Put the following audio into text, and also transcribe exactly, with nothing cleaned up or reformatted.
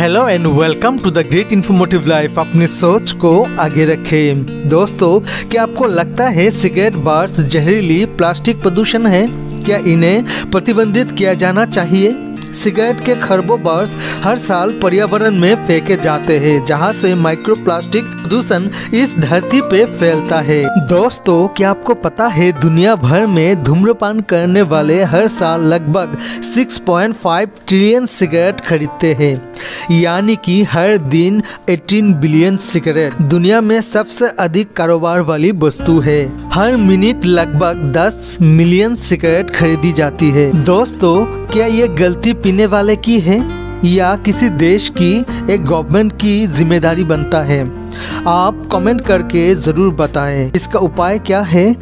Hello and welcome to the great info motive life. अपनी सोच को आगे रखें। दोस्तों, क्या आपको लगता है सिगरेट बर्ड्स जहरीली प्लास्टिक प्रदूषण है? क्या इन्हें प्रतिबंधित किया जाना चाहिए? सिगरेट के खरबों बर्ड्स हर साल पर्यावरण में फेंके जाते हैं, जहां से माइक्रोप्लास्टिक प्रदूषण इस धरती पे फैलता है। दोस्तों, क्या आपको पता है दुनिया भर में धूम्रपान करने वाले हर साल लगभग छह पॉइंट पाँच ट्रिलियन सिगरेट खरीदते हैं, यानी कि हर दिन अठारह बिलियन सिगरेट दुनिया में सबसे अधिक कारोबार वाली वस्तु है। हर मिनट लगभग दस मिलियन सिगरेट खरीदी जाती है। दोस्तों, क्या ये गलती पीने वाले की है या किसी देश की एक गवर्नमेंट की जिम्मेदारी बनता है? आप कमेंट करके जरूर बताएं। इसका उपाय क्या है?